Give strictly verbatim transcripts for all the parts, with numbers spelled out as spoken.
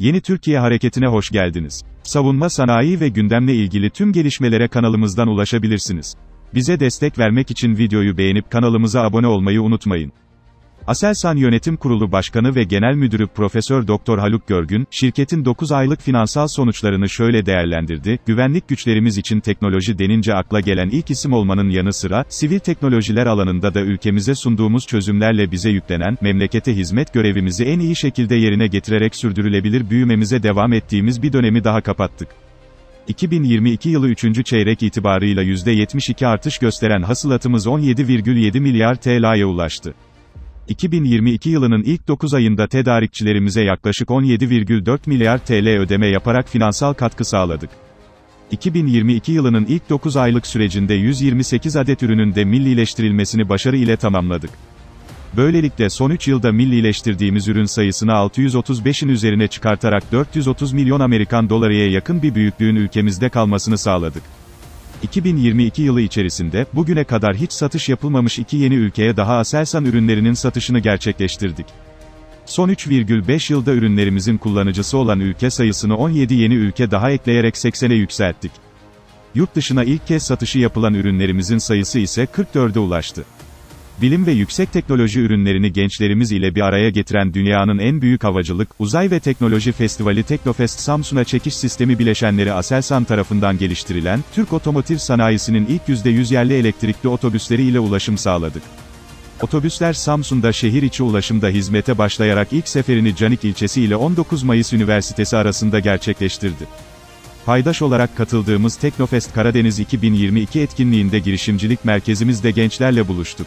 Yeni Türkiye Hareketi'ne hoş geldiniz. Savunma sanayi ve gündemle ilgili tüm gelişmelere kanalımızdan ulaşabilirsiniz. Bize destek vermek için videoyu beğenip kanalımıza abone olmayı unutmayın. Aselsan Yönetim Kurulu Başkanı ve Genel Müdürü Profesör Doktor Haluk Görgün, şirketin dokuz aylık finansal sonuçlarını şöyle değerlendirdi: "Güvenlik güçlerimiz için teknoloji denince akla gelen ilk isim olmanın yanı sıra, sivil teknolojiler alanında da ülkemize sunduğumuz çözümlerle bize yüklenen, memlekete hizmet görevimizi en iyi şekilde yerine getirerek sürdürülebilir büyümemize devam ettiğimiz bir dönemi daha kapattık. iki bin yirmi iki yılı üçüncü çeyrek itibarıyla yüzde yetmiş iki artış gösteren hasılatımız on yedi virgül yedi milyar T L'ye ulaştı. iki bin yirmi iki yılının ilk dokuz ayında tedarikçilerimize yaklaşık on yedi virgül dört milyar T L ödeme yaparak finansal katkı sağladık. iki bin yirmi iki yılının ilk dokuz aylık sürecinde yüz yirmi sekiz adet ürünün de millileştirilmesini başarı ile tamamladık. Böylelikle son üç yılda millileştirdiğimiz ürün sayısını altı yüz otuz beşin üzerine çıkartarak dört yüz otuz milyon Amerikan dolarıya yakın bir büyüklüğün ülkemizde kalmasını sağladık. iki bin yirmi iki yılı içerisinde, bugüne kadar hiç satış yapılmamış iki yeni ülkeye daha Aselsan ürünlerinin satışını gerçekleştirdik. Son üç virgül beş yılda ürünlerimizin kullanıcısı olan ülke sayısını on yedi yeni ülke daha ekleyerek seksene yükselttik. Yurt dışına ilk kez satışı yapılan ürünlerimizin sayısı ise kırk dörde ulaştı. Bilim ve yüksek teknoloji ürünlerini gençlerimiz ile bir araya getiren dünyanın en büyük havacılık, uzay ve teknoloji festivali Teknofest Samsun'a çekiş sistemi bileşenleri Aselsan tarafından geliştirilen, Türk otomotiv sanayisinin ilk yüzde yüz yerli elektrikli otobüsleri ile ulaşım sağladık. Otobüsler Samsun'da şehir içi ulaşımda hizmete başlayarak ilk seferini Canik ilçesi ile on dokuz Mayıs Üniversitesi arasında gerçekleştirdi. Paydaş olarak katıldığımız Teknofest Karadeniz iki bin yirmi iki etkinliğinde girişimcilik merkezimizde gençlerle buluştuk.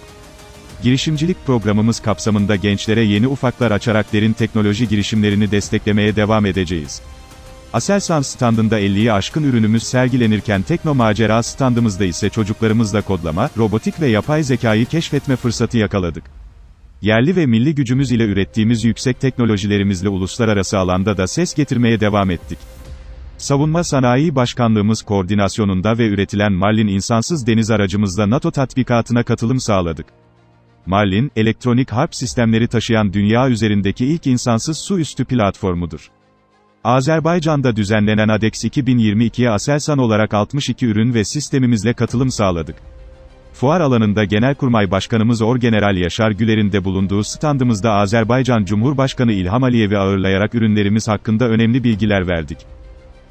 Girişimcilik programımız kapsamında gençlere yeni ufaklar açarak derin teknoloji girişimlerini desteklemeye devam edeceğiz. Aselsan standında elliyi aşkın ürünümüz sergilenirken Tekno Macera standımızda ise çocuklarımızla kodlama, robotik ve yapay zekayı keşfetme fırsatı yakaladık. Yerli ve milli gücümüz ile ürettiğimiz yüksek teknolojilerimizle uluslararası alanda da ses getirmeye devam ettik. Savunma Sanayi Başkanlığımız koordinasyonunda ve üretilen Marlin insansız deniz aracımızla NATO tatbikatına katılım sağladık. Marlin, elektronik harp sistemleri taşıyan dünya üzerindeki ilk insansız su üstü platformudur. Azerbaycan'da düzenlenen ADEX iki bin yirmi iki'ye Aselsan olarak altmış iki ürün ve sistemimizle katılım sağladık. Fuar alanında Genelkurmay Başkanımız Orgeneral Yaşar Güler'in de bulunduğu standımızda Azerbaycan Cumhurbaşkanı İlham Aliyev'i ağırlayarak ürünlerimiz hakkında önemli bilgiler verdik.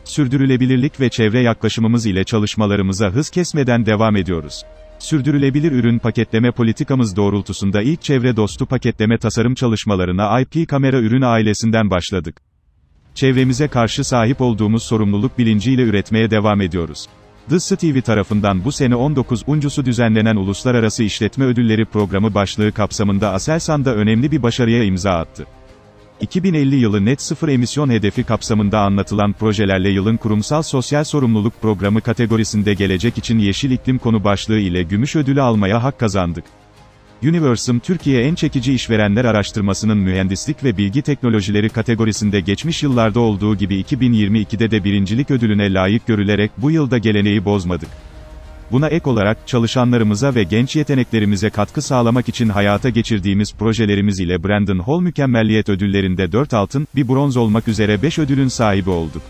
Sürdürülebilirlik ve çevre yaklaşımımız ile çalışmalarımıza hız kesmeden devam ediyoruz. Sürdürülebilir ürün paketleme politikamız doğrultusunda ilk çevre dostu paketleme tasarım çalışmalarına I P kamera ürün ailesinden başladık. Çevremize karşı sahip olduğumuz sorumluluk bilinciyle üretmeye devam ediyoruz. The Stevie tarafından bu sene on dokuzuncusu düzenlenen Uluslararası İşletme Ödülleri Programı başlığı kapsamında Aselsan'da önemli bir başarıya imza attı. iki bin elli yılı net sıfır emisyon hedefi kapsamında anlatılan projelerle yılın kurumsal sosyal sorumluluk programı kategorisinde gelecek için yeşil iklim konu başlığı ile gümüş ödülü almaya hak kazandık. Universum Türkiye en çekici işverenler araştırmasının mühendislik ve bilgi teknolojileri kategorisinde geçmiş yıllarda olduğu gibi iki bin yirmi ikide de birincilik ödülüne layık görülerek bu yılda geleneği bozmadık. Buna ek olarak, çalışanlarımıza ve genç yeteneklerimize katkı sağlamak için hayata geçirdiğimiz projelerimiz ile Brandon Hall mükemmelliyet ödüllerinde dört altın, bir bronz olmak üzere beş ödülün sahibi olduk.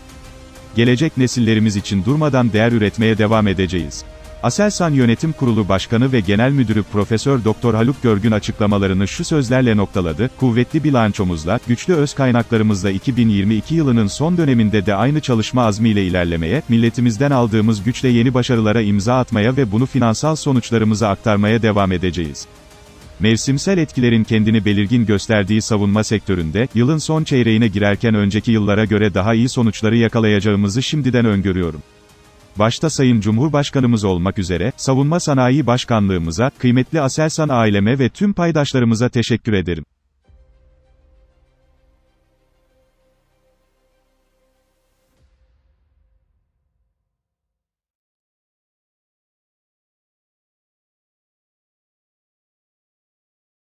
Gelecek nesillerimiz için durmadan değer üretmeye devam edeceğiz. Aselsan Yönetim Kurulu Başkanı ve Genel Müdürü Profesör Doktor Haluk Görgün açıklamalarını şu sözlerle noktaladı: "Kuvvetli bilançomuzla, güçlü öz kaynaklarımızla iki bin yirmi iki yılının son döneminde de aynı çalışma azmiyle ilerlemeye, milletimizden aldığımız güçle yeni başarılara imza atmaya ve bunu finansal sonuçlarımıza aktarmaya devam edeceğiz." Mevsimsel etkilerin kendini belirgin gösterdiği savunma sektöründe, yılın son çeyreğine girerken önceki yıllara göre daha iyi sonuçları yakalayacağımızı şimdiden öngörüyorum. Başta Sayın Cumhurbaşkanımız olmak üzere, Savunma Sanayi Başkanlığımıza, kıymetli Aselsan aileme ve tüm paydaşlarımıza teşekkür ederim.